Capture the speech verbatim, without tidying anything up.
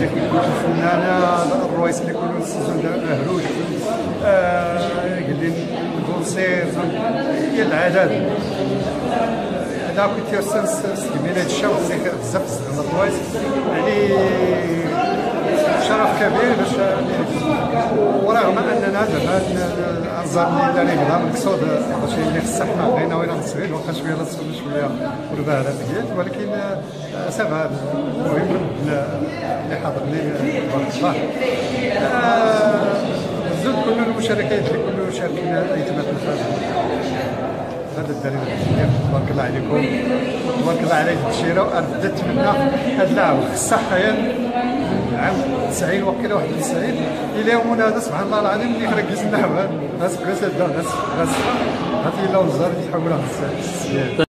لكن كل الفنانه الرويس اللي كلهم سجلوا مهروج قلنا الكونسير هي العدد هذا كثير سنس جميل الشخص بزاف بزاف الرويس يعني شرف كبير باش ورغم اننا دابا الزرني اللي هذا المقصود شي اللي خص حنا بغينا وين نصويل وقت شويه نصويل شويه وربا على ديال ولكن صافي المهم اللي حاضر لي بارك الله زيد كل المشاركات اللي كلهم شاركنا ايتمات هذا الدريب تبارك الله عليكم تبارك الله عليك التشيره وانا نتمنى هذا اللاعب الصحه عام تسعين وقيله واحد وتسعين الى يومنا هذا سبحان الله العظيم اللي كركز اللعب هذا غاس غاس غاس هذه الا وزاره تحولها للسياده.